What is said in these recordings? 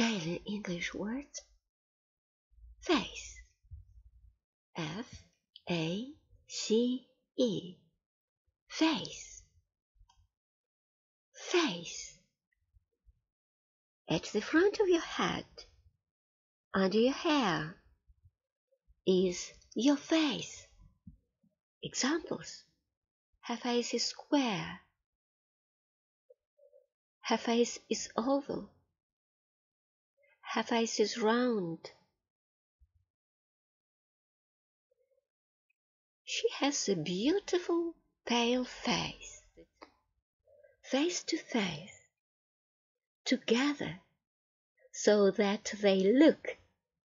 daily English word face. F-A-C-E. Face. Face. At the front of your head, under your hair, is your face. Examples: her face is square. Her face is oval. Her face is round. She has a beautiful pale face. Face to face, together, so that they look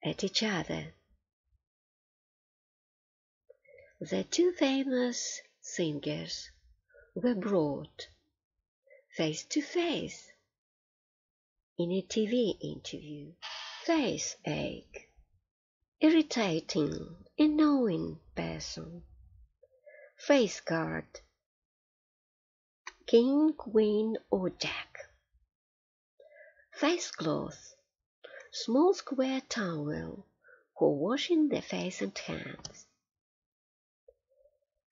at each other. The two famous singers were brought face to face in a TV interview. Faceache, irritating, annoying person. Face guard, king, queen or jack. Face cloth, small square towel for washing the face and hands.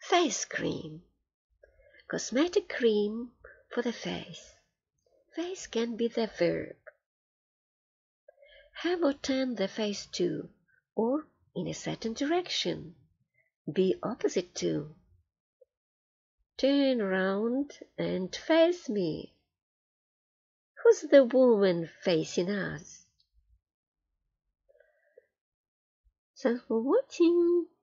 Face cream, cosmetic cream for the face. Face can be the verb. Have or turn the face to, or in a certain direction, be opposite to. Turn round and face me. Who's the woman facing us? Thanks for watching.